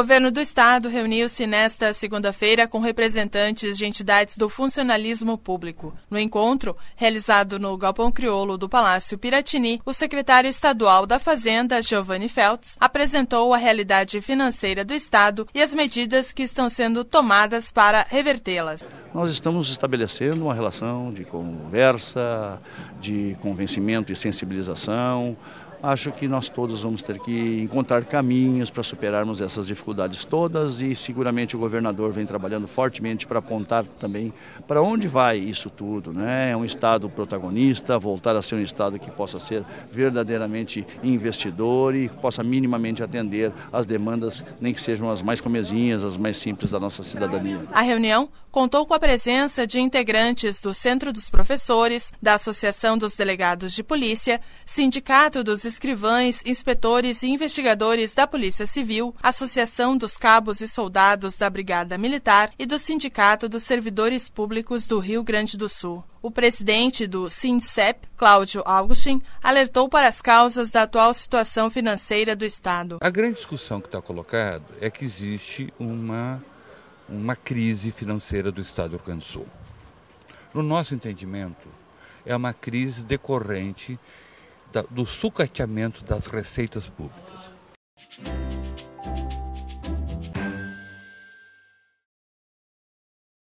governo do Estado reuniu-se nesta segunda-feira com representantes de entidades do funcionalismo público. No encontro, realizado no Galpão Crioulo do Palácio Piratini, o secretário estadual da Fazenda, Giovanni Feltz, apresentou a realidade financeira do Estado e as medidas que estão sendo tomadas para revertê-las. Nós estamos estabelecendo uma relação de conversa, de convencimento e sensibilização. Acho que nós todos vamos ter que encontrar caminhos para superarmos essas dificuldades todas e seguramente o governador vem trabalhando fortemente para apontar também para onde vai isso tudo, né? É um Estado protagonista, voltar a ser um Estado que possa ser verdadeiramente investidor e possa minimamente atender às demandas, nem que sejam as mais comezinhas, as mais simples da nossa cidadania. A reunião contou com a presença de integrantes do Centro dos Professores, da Associação dos Delegados de Polícia, Sindicato dos Escrivães, Inspetores e Investigadores da Polícia Civil, Associação dos Cabos e Soldados da Brigada Militar e do Sindicato dos Servidores Públicos do Rio Grande do Sul. O presidente do SINSEP, Cláudio Augustin, alertou para as causas da atual situação financeira do Estado. A grande discussão que está colocada é que existe uma crise financeira do Estado do Rio Grande do Sul. No nosso entendimento, é uma crise decorrente do sucateamento das receitas públicas.